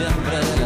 siempre.